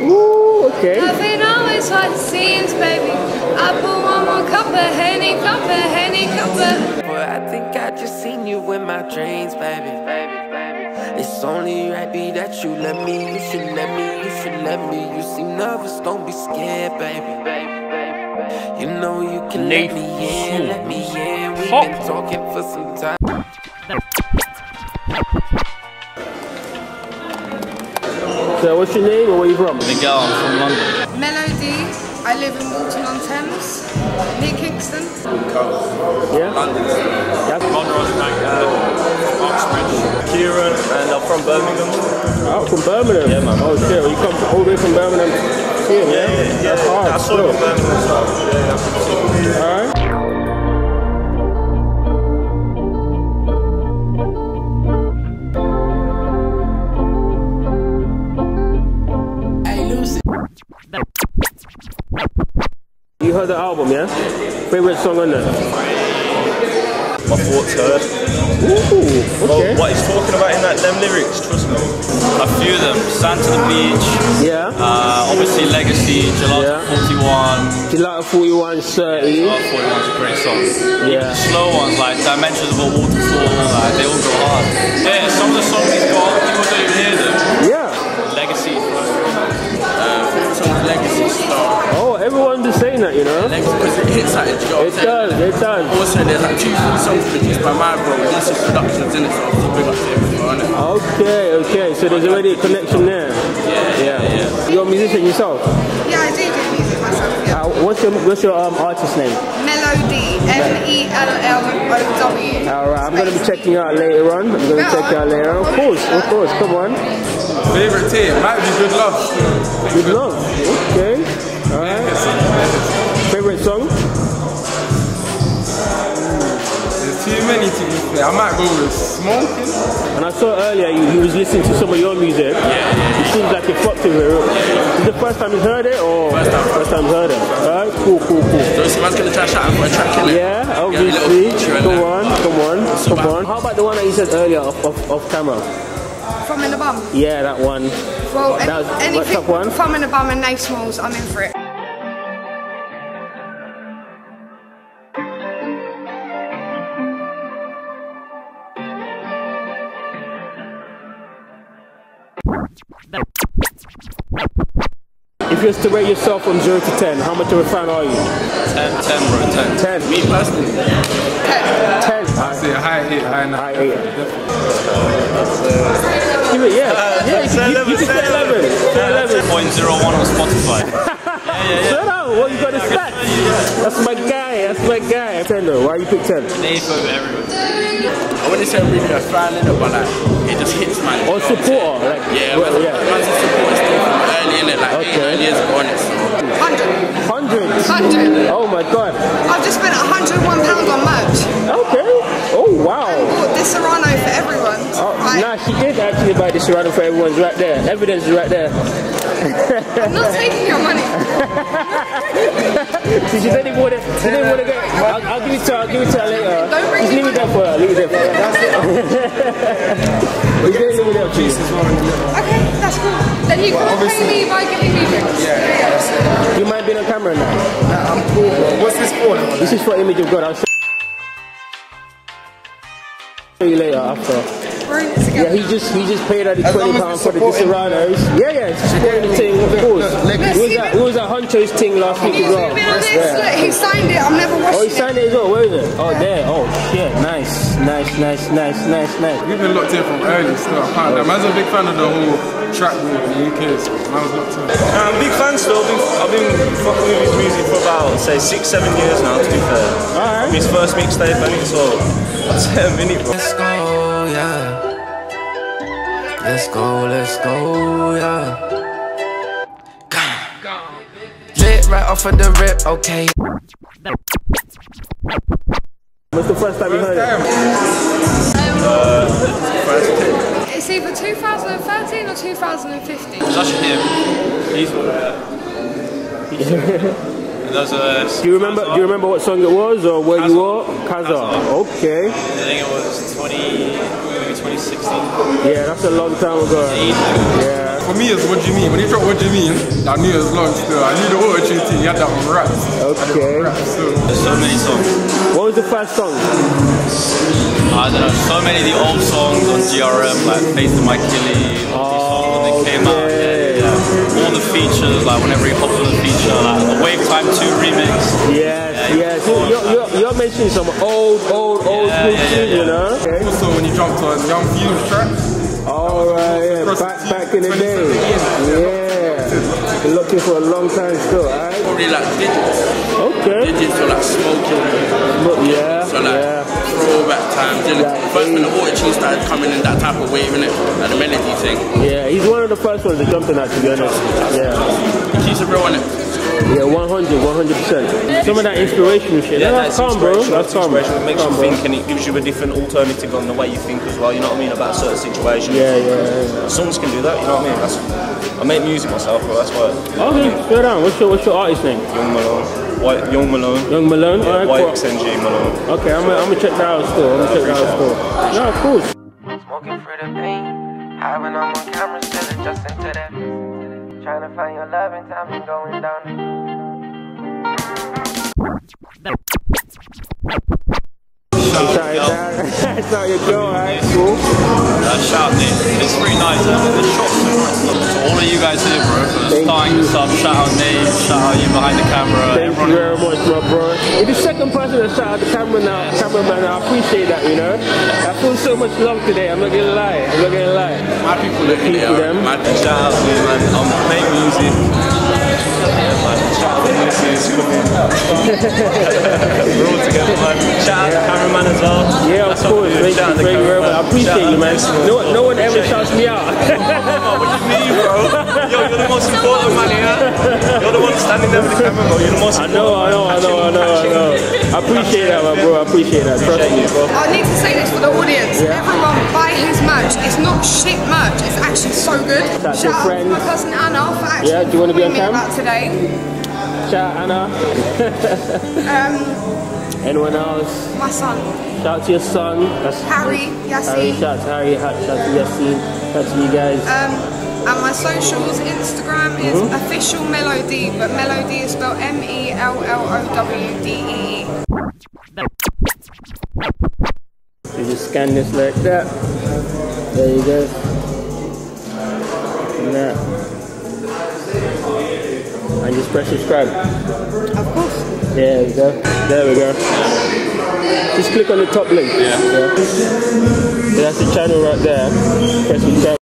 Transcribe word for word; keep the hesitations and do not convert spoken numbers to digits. Ooh, okay. Loving always what it seems, baby. I put one more cup of Henny, cup of Henny, cup of. Boy, I think I just seen you in my dreams, baby. Baby, baby. It's only right, be that you let me. You should let me, you should let me. You seem nervous, don't be scared, baby. Baby, baby, baby. You know you can Nafe let me in, let me in. We've Hop. been talking for some time. So what's your name or where are you from? Miguel, I'm from London. Melody, I live in Walton on Thames, near Kingston. Yeah? London. Yep. Monroes Bank, uh, Oxbridge. Kieran, and I'm from Birmingham. Oh, from Birmingham? Yeah, man. Oh, shit, you come all the way from Birmingham here, yeah? Yeah, yeah, yeah. Hard, I saw you in Birmingham, so yeah, alright. You heard the album, yeah? Favorite song on there? My thoughts heard. Ooh, okay. Well, what he's talking about in that them lyrics, trust me. A few of them. Sand to the Beach. Yeah. Uh, obviously Legacy, Gelato yeah. forty-one. Gelato forty-one, certainly. Yeah, Gelato forty-one is a great song. Yeah. The slow ones like Dimensions of a Waterfall, like, they all go hard. Yeah, some of the songs he's got, people don't even hear them. Yeah. Legacy. Oh, everyone's just saying that, you know? Because it hits at its job. It does, it does. Also, there's like two songs produced by my bro, and this is productions in it, so I'll bring up everything on it. Okay, okay, so there's already a connection there. Yeah, yeah, yeah. yeah. You're a musician yourself? Yeah, I do do music myself, yeah. Uh, what's your, what's your um, artist name? Melody, M E L L O W. Alright, I'm going to be checking out later on. I'm going to check out later on. Of course, of course, come on. Favorite team might be Good Love. Good Love, okay. All right. Favorite song? There's too many to be fair. I might go with Smoking. And I saw earlier you, you was listening to some of your music. Yeah, yeah. It seems like you fucked with it. Yeah. Is it the first time you heard it or first time? First time heard it. All right. Cool, cool, cool. So someone's gonna try shout out for a track in it. Yeah, obviously. Come on, come on, so come on. How about the one that you said earlier off, off, off camera? From in the Bum? Yeah, that one. Well, that was, anything what's up one? From in the Bum and Nafe Smallz, I'm in for it. If you was to rate yourself from zero to ten, how much of a fan are you? ten, ten bro, ten. ten. Me personally? ten. ten. I see a high eight, high nine. High eight. That's, uh, yeah, uh, yeah, so you, you, you can say eleven. zero point zero one on Spotify. yeah, yeah, yeah. Shut up, what you got to stats? That's my guy, that's my guy. ten though, why you pick ten? Nafe over everyone. I wouldn't say I'm really a fan in it, but like, it just hits my Or supporter? Like, yeah, well, yeah. I was a supporter still from early in it, like okay. eight years ago on it. one hundred. one hundred. one hundred. Oh my god. I've just spent one hundred and one pounds on merch. Okay. Oh wow. I bought this Serrano for everyone. Oh. Nah, she did actually buy the Serrano for everyone's right there. Evidence is right there. I'm not taking your money. See, she said she didn't want to go. I'll, I'll give it to her, I'll give it to her later. Don't bring Just leave it there for her, leave it there for her. That's it. We're going to leave it there for her. Okay, that's cool. Then you well, can pay me by giving me drinks. Yeah, yeah, that's it. You mind being on camera now? Nah, I'm cool. What's this for? This is for Image of God. I'll show you later after. Yeah, he just he just paid out the twenty pounds for the Serranos. Yeah, yeah, it's supporting the thing, of course. It was a Huncho's thing last week as well. Look, he signed it, I'm never watching it. Oh, he signed it as well, where is it? Oh, there, oh, shit, nice, nice, nice, nice, nice, nice. We've been locked in from early still, apparently. I'm a big fan of the whole track move in the U K, so I was locked in. I'm a big fan still, I've been fucking with his music for about, say, six, seven years now, to be fair. Alright. His first mixtape, I think, so I'd say a minute, bro. Let's go, yeah. Let's go, let's go, yeah. Lit right off of the rip, okay. What's the first time you heard it? Uh, it's either two thousand thirteen or two thousand fifteen. It's actually him. He's one of them. A, do you remember? Kaza. Do you remember what song it was or where Kaza. you were? Kaza. Kaza. Okay. I think it was twenty, maybe twenty sixteen. Yeah, that's a long time ago. Yeah. for me is what do you mean? When you drop what do you mean, I knew it was long still. I knew the auto-tune thing, you had that on raps. Okay. Rap, so. There's so many songs. What was the first song? I don't know, so many of the old songs on G R M, like Faith to My Killy, all these songs when they came out. Yeah, yeah. All the features, like whenever you pops on a feature, like the Wave Time Two Remix. Yes, yeah, yes. You're, you're, you're, you're mentioning some old, old, old yeah, yeah, yeah, yeah. you know? Okay. Also when you jumped on Young Fuse tracks. Oh, right, yeah. back, back in the day. Yeah. Been looking for a long time still, alright? Probably like digits. Okay. Digits were like smoking. But yeah. So like yeah. throwback time. Like first when the auto-tune started coming in that type of wave, innit? Like the melody thing. Yeah, he's one of the first ones to jump in that, to be honest. Yeah. He keeps it real, innit? Yeah, one hundred, one hundred percent. Some of that inspirational shit. Yeah, that's, that's calm, bro. That's calm. It makes calm, you think, bro. And it gives you a different alternative on the way you think as well. You know what I mean about certain situations. Yeah, yeah, yeah. Songs can do that. You know what I mean. That's, I make music myself, bro. That's why. Okay, go down. What's your What's your artist name? Young Malone. White, Young Malone. Young Malone. Yeah, right, Y X N G Malone. Okay, I'm gonna I'm gonna check that out still. I'm gonna check that out still. No, of course. Smoking through the pain, having on my camera still adjusting to that. Trying to find your love in time and going down. That's how you go, alright? Cool. That's shout Nick. It's pretty nice. The shots to all of you guys here, bro, for Thank starting this up. Shout out Nate, shout out you behind the camera. Thank Everyone you very much, my bro. You're the second person to shout out the camera now, cameraman. I appreciate that, you know. I feel so much love today. I'm not gonna lie. I'm not gonna lie. My people are here. My shout out to you, man. I'm playing music. Shout out to Lucy, we're all together, man. Shout out to the cameraman as well. Yeah, of course. Shout out to the cameraman. I appreciate you, man. No, no one ever shouts me out. What do you mean, bro? Yo, you're the most important man here. You're the one standing there with the camera, bro. You're the most important. I know, I know, I know, I know, I know. I appreciate that, man, bro. I appreciate that. Trust me, bro. I need to say this for the audience. Everyone, buy his merch. It's not shit merch. It's actually so good. Shout out to my cousin Anna for actually bringing me about today. Shout out Anna. um, Anyone else? My son. Shout out to your son. That's Harry, Yassi. Harry, shout out to Harry, shout out to Yassi. Shout out to you guys. Um, and my socials, Instagram is mm-hmm. officialmelody, but melody is spelled M E L L O W D E E. You just scan this like that. There you go. And that. And just press subscribe. Of course. Yeah, there we go. There we go. Just click on the top link. Yeah. yeah. So that's the channel right there. Press subscribe.